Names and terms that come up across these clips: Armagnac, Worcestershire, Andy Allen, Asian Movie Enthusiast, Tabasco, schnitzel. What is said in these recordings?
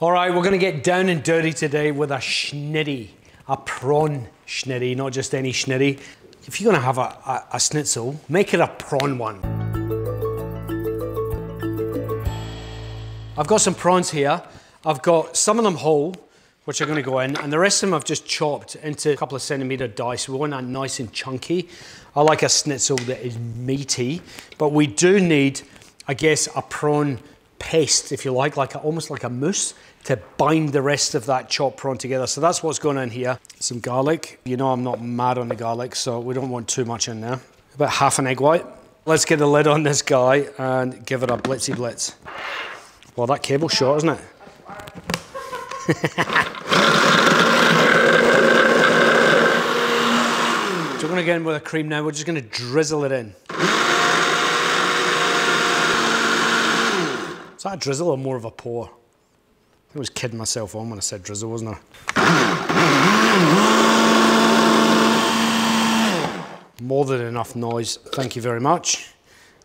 All right, we're going to get down and dirty today with a schnitty, a prawn schnitty, not just any schnitty. If you're going to have a schnitzel, make it a prawn one. I've got some prawns here. I've got some of them whole, which are going to go in, and the rest of them I've just chopped into a couple of centimetre dice. We want that nice and chunky. I like a schnitzel that is meaty, but we do need, I guess, a prawn paste, if you like almost like a mousse to bind the rest of that chopped prawn together. So that's what's going in here. Some garlic. You know I'm not mad on the garlic, so we don't want too much in there. About half an egg white. Let's get the lid on this guy and give it a blitzy blitz. Well, that cable shot, isn't it? So we're going to get in with the cream now. We're just going to drizzle it in. Is that a drizzle or more of a pour? I was kidding myself on when I said drizzle, wasn't I? More than enough noise. Thank you very much.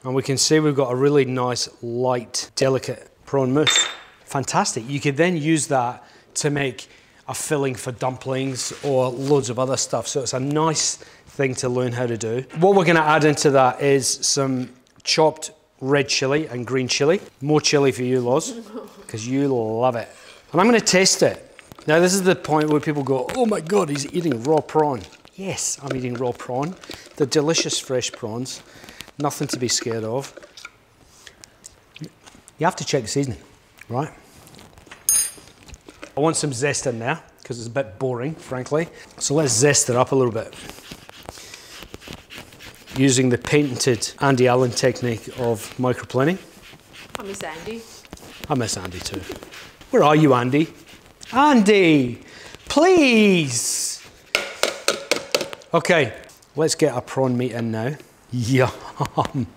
And we can see we've got a really nice, light, delicate prawn mousse. Fantastic. You could then use that to make a filling for dumplings or loads of other stuff. So it's a nice thing to learn how to do. What we're going to add into that is some chopped red chilli and green chilli. More chilli for you, Loz, because you love it. And I'm going to taste it. Now, this is the point where people go, oh my God, he's eating raw prawn. Yes, I'm eating raw prawn. They're delicious fresh prawns. Nothing to be scared of. You have to check the seasoning, right? I want some zest in there, because it's a bit boring, frankly. So let's zest it up a little bit. Using the patented Andy Allen technique of microplaning. I miss Andy. I miss Andy too. Where are you, Andy? Andy, please. Okay, let's get our prawn meat in now. Yum. And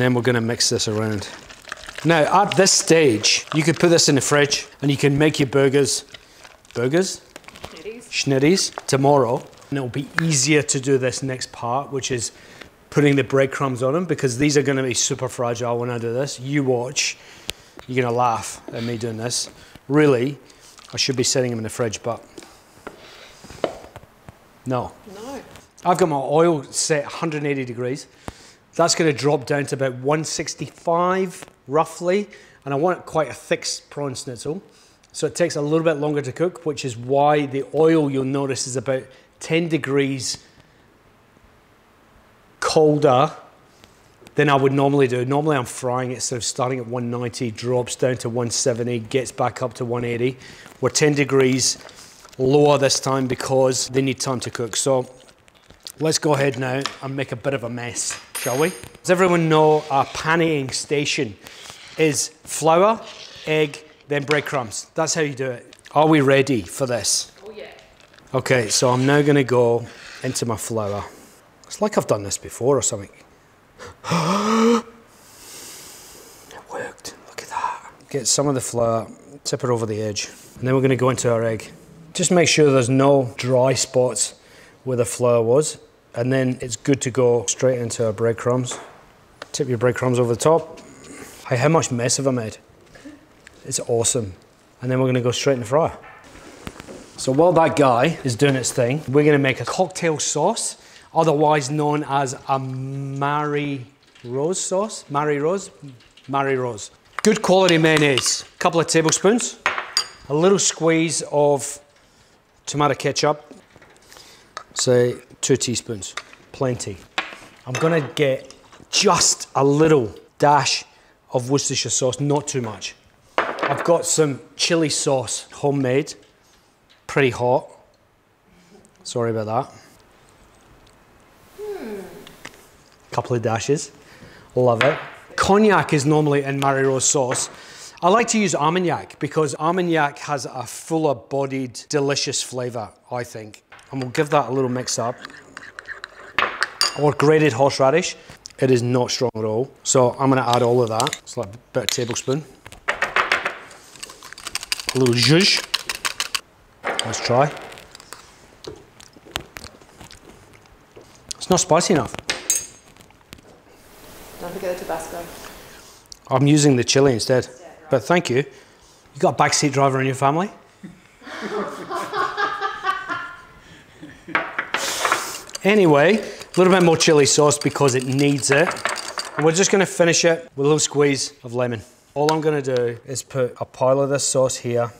then we're gonna mix this around. Now, at this stage, you could put this in the fridge and you can make your burgers. Burgers? Schnitties. Tomorrow. And it'll be easier to do this next part, which is putting the breadcrumbs on them, because these are gonna be super fragile when I do this. You watch, you're gonna laugh at me doing this. Really, I should be setting them in the fridge, but no. No. I've got my oil set 180 degrees. That's gonna drop down to about 165 roughly, and I want quite a thick prawn schnitzel. So it takes a little bit longer to cook, which is why the oil, you'll notice, is about 10 degrees colder than I would normally do. Normally I'm frying it, sort of starting at 190, drops down to 170, gets back up to 180. We're 10 degrees lower this time because they need time to cook. So let's go ahead now and make a bit of a mess, shall we? As everyone know, our panning station is flour, egg, then breadcrumbs. That's how you do it. Are we ready for this? Okay, so I'm now gonna go into my flour. It's like I've done this before or something. It worked, look at that. Get some of the flour, tip it over the edge, and then we're gonna go into our egg. Just make sure there's no dry spots where the flour was, and then it's good to go straight into our breadcrumbs. Tip your breadcrumbs over the top. Hey, how much mess have I made? It's awesome. And then we're gonna go straight in the fryer. So while that guy is doing its thing, we're gonna make a cocktail sauce, otherwise known as a Marie Rose sauce. Marie Rose? Marie Rose. Good quality mayonnaise, a couple of tablespoons, a little squeeze of tomato ketchup, say 2 teaspoons, plenty. I'm gonna get just a little dash of Worcestershire sauce, not too much. I've got some chili sauce, homemade. Pretty hot. Sorry about that. Couple of dashes. Love it. Cognac is normally in Marie Rose sauce. I like to use Armagnac because Armagnac has a fuller bodied, delicious flavour, I think. And we'll give that a little mix up. Or grated horseradish. It is not strong at all. So I'm going to add all of that. It's like about a tablespoon. A little zhuzh. Let's try. It's not spicy enough. Don't forget the Tabasco. I'm using the chili instead, yeah, right. But thank you. You got a backseat driver in your family? Anyway, a little bit more chili sauce because it needs it. And we're just gonna finish it with a little squeeze of lemon. All I'm gonna do is put a pile of this sauce here.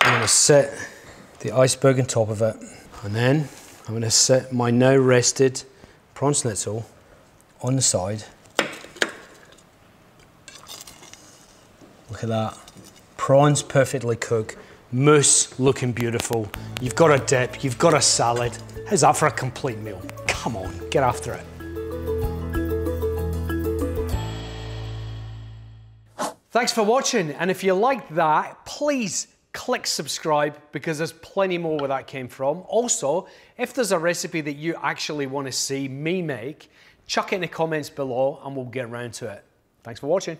I'm gonna set the iceberg on top of it. And then I'm gonna set my now rested prawn schnitzel on the side. Look at that. Prawns perfectly cooked, mousse looking beautiful. You've got a dip, you've got a salad. How's that for a complete meal? Come on, get after it. Thanks for watching, and if you liked that, please click subscribe because there's plenty more where that came from. Also, if there's a recipe that you actually want to see me make, chuck it in the comments below and we'll get around to it. Thanks for watching.